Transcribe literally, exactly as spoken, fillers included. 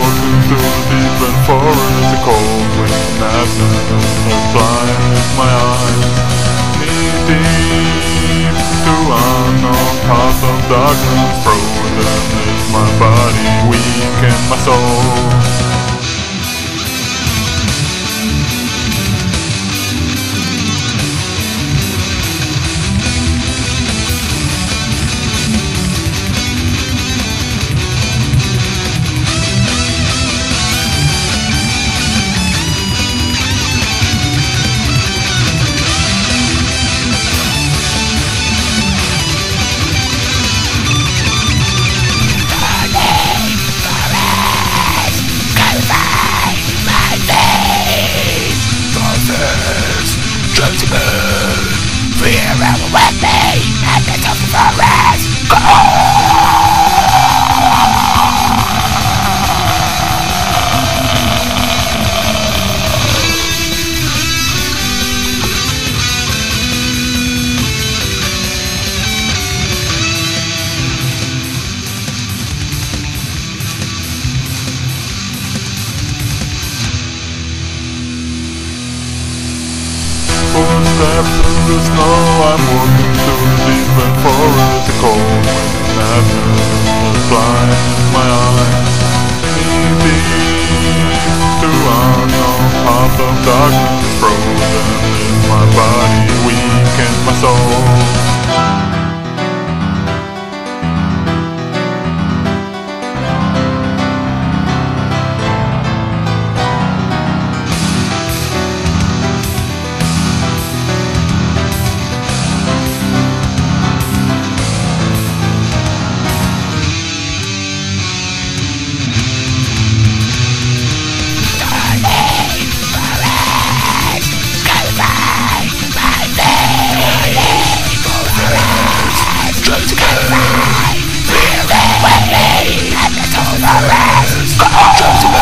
walking through the deep and forest, the cold wind madness that blinds my eyes. Knee deep through unknown paths of darkness, frozen is my body, weak in my soul. Fear will with me at the top of our ass. Go footsteps in the snow, I'm walking through the deep and forest, the cold and madness that blinds my eyes. Knee deep through unknown paths of darkness, frozen in my body, weak in my soul. Fear it with me, and it's all the rest. Go!